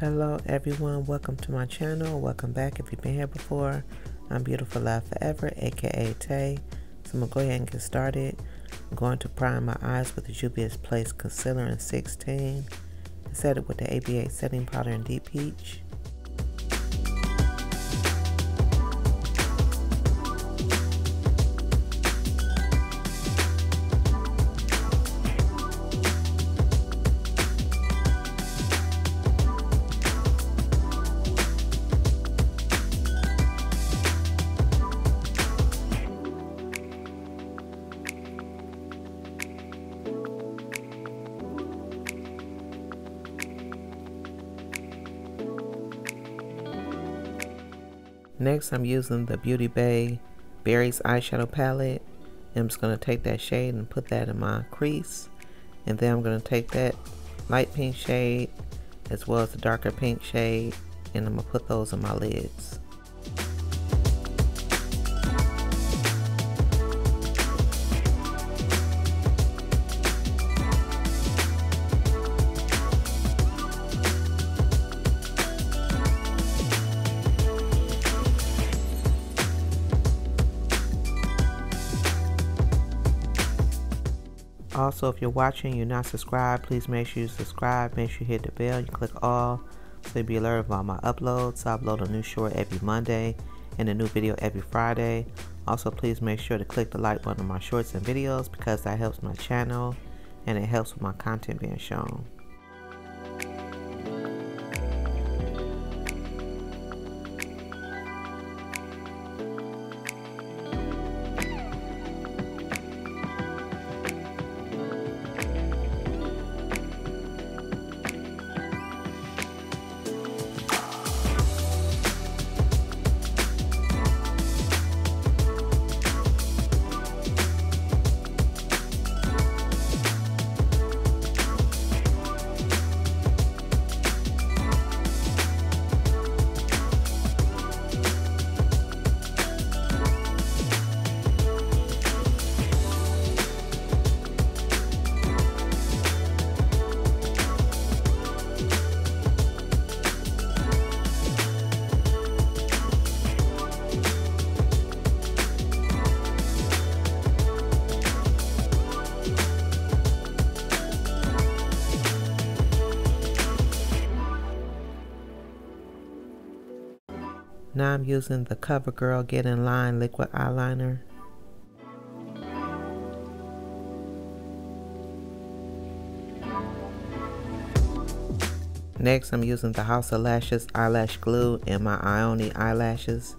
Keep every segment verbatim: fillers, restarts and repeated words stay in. Hello everyone, welcome to my channel. Welcome back if you've been here before. I'm Beautiful Live Forever, aka Tay. So I'm gonna go ahead and get started. I'm going to prime my eyes with the Juvia's Place concealer in sixteen. Set it with the A B S setting powder in Deep Peach. Next, I'm using the Beauty Bay Berries eyeshadow palette. And I'm just going to take that shade and put that in my crease. And then I'm going to take that light pink shade as well as the darker pink shade, and I'm going to put those in my lids. Also, if you're watching, you're not subscribed, please make sure you subscribe, make sure you hit the bell, you click all, so you'll be alerted about my uploads. I upload a new short every Monday and a new video every Friday. Also, please make sure to click the like button on my shorts and videos because that helps my channel and it helps with my content being shown. Now I'm using the CoverGirl Get In Line liquid eyeliner. Next, I'm using the House of Lashes eyelash glue in my Ioni eyelashes.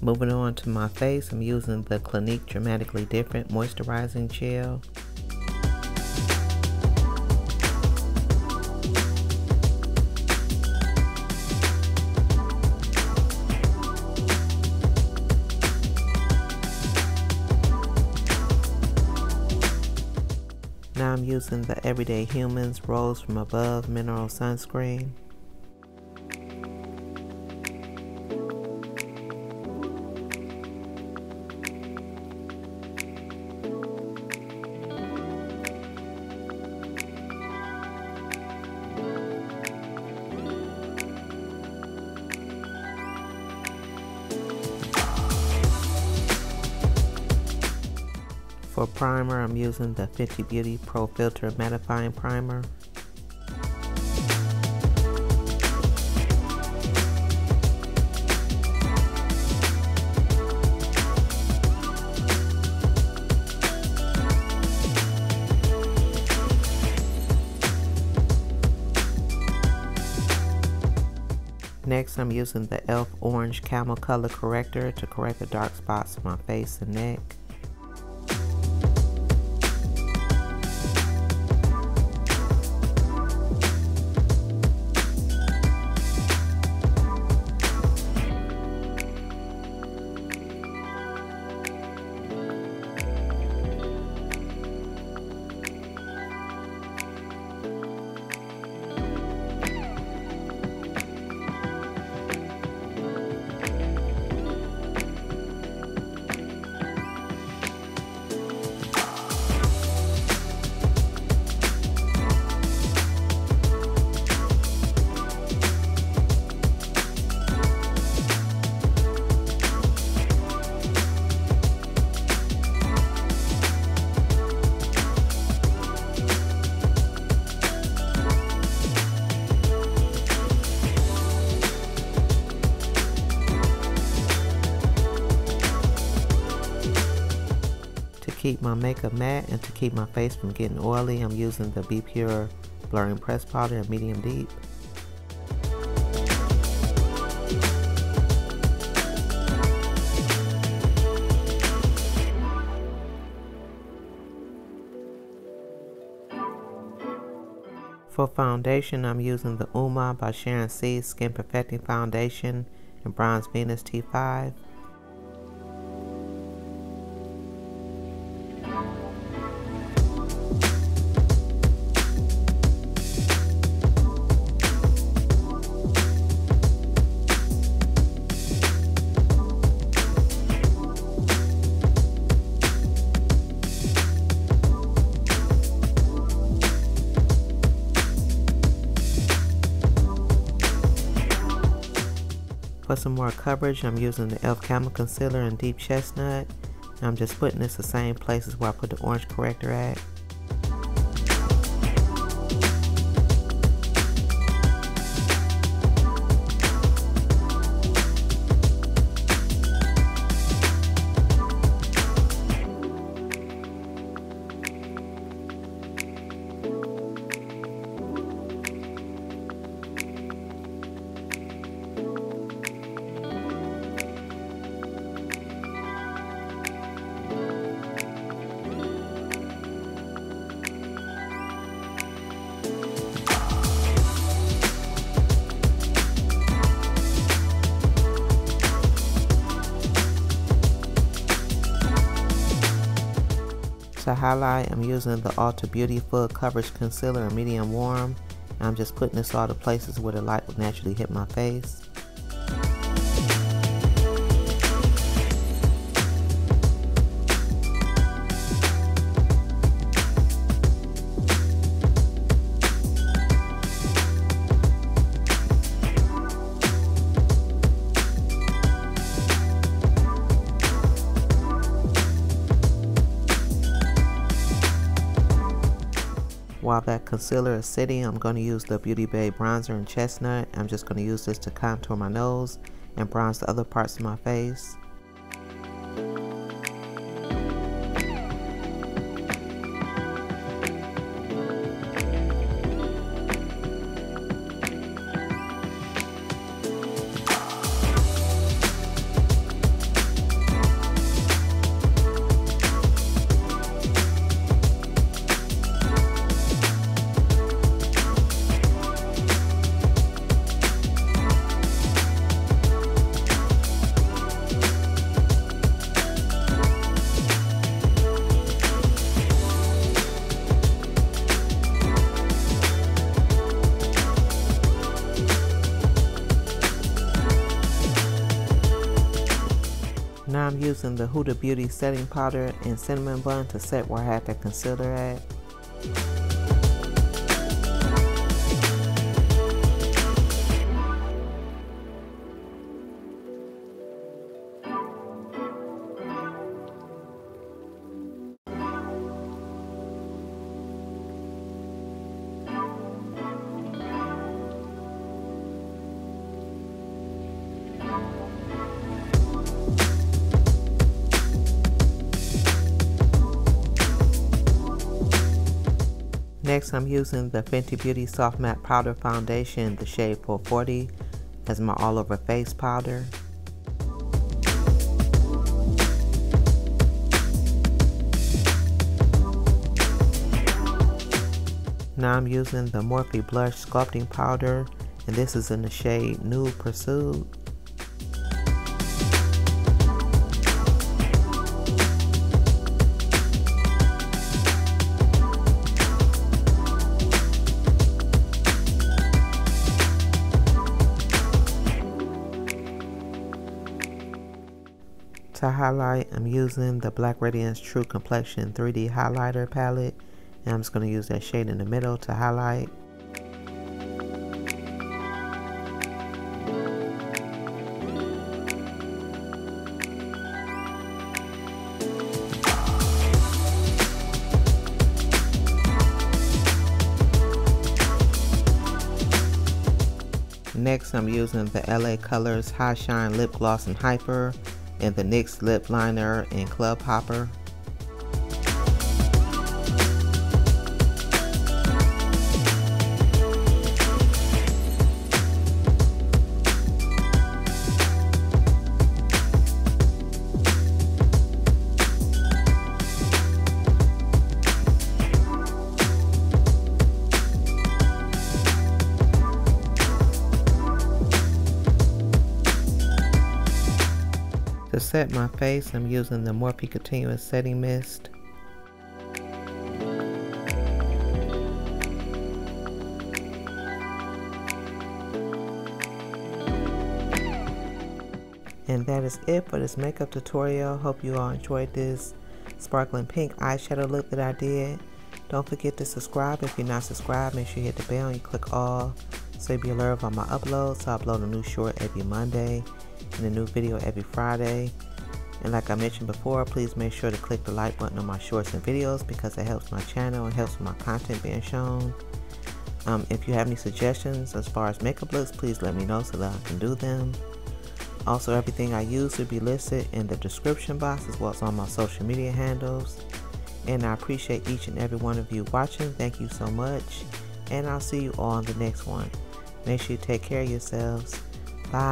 Moving on to my face, I'm using the Clinique Dramatically Different Moisturizing Gel. Now I'm using the Everyday Humans Rose From Above Mineral Sunscreen. For primer, I'm using the Fenty Beauty Pro Filter Mattifying Primer. Next, I'm using the Elf Orange Camel Color Corrector to correct the dark spots on my face and neck. keep my makeup matte and to keep my face from getting oily, I'm using the B. Pure Blur and Press Powder in Medium Deep. For foundation, I'm using the UOMA by Sharon C. Skin Perfecting Foundation in Bronze Venus T five. For some more coverage, I'm using the Elf Camel Concealer in Deep Chestnut. And I'm just putting this the same places where I put the orange corrector at. To highlight, I'm using the Ulta Beauty Full Coverage Concealer in Medium Warm. I'm just putting this all to places where the light would naturally hit my face. While that concealer is sitting, I'm going to use the Beauty Bay bronzer in Chestnut. I'm just going to use this to contour my nose and bronze the other parts of my face. Now I'm using the Huda Beauty setting powder and cinnamon bun to set where I had that concealer at. Next, I'm using the Fenty Beauty Soft Matte Powder Foundation, the shade four forty, as my all over face powder. Now I'm using the Morphe Blush Sculpting Powder, and this is in the shade Nude Pursuit. To highlight, I'm using the Black Radiance True Complexion three D Highlighter Palette, and I'm just going to use that shade in the middle to highlight. Next, I'm using the L A Colors High Shine Lip Gloss and Hyper, and the NYX Lip Liner and Club Hopper. To set my face, I'm using the Morphe Continuous Setting Mist. And that is it for this makeup tutorial. Hope you all enjoyed this sparkling pink eyeshadow look that I did. Don't forget to subscribe. If you're not subscribed, make sure you hit the bell and you click all so you'll be alerted on my uploads. So I upload a new short every Monday and a new video every Friday. And like I mentioned before, please make sure to click the like button on my shorts and videos because it helps my channel and helps my content being shown. Um, if you have any suggestions as far as makeup looks, please let me know so that I can do them. Also, everything I use will be listed in the description box as well as on my social media handles. And I appreciate each and every one of you watching. Thank you so much. And I'll see you all in the next one. Make sure you take care of yourselves. Bye.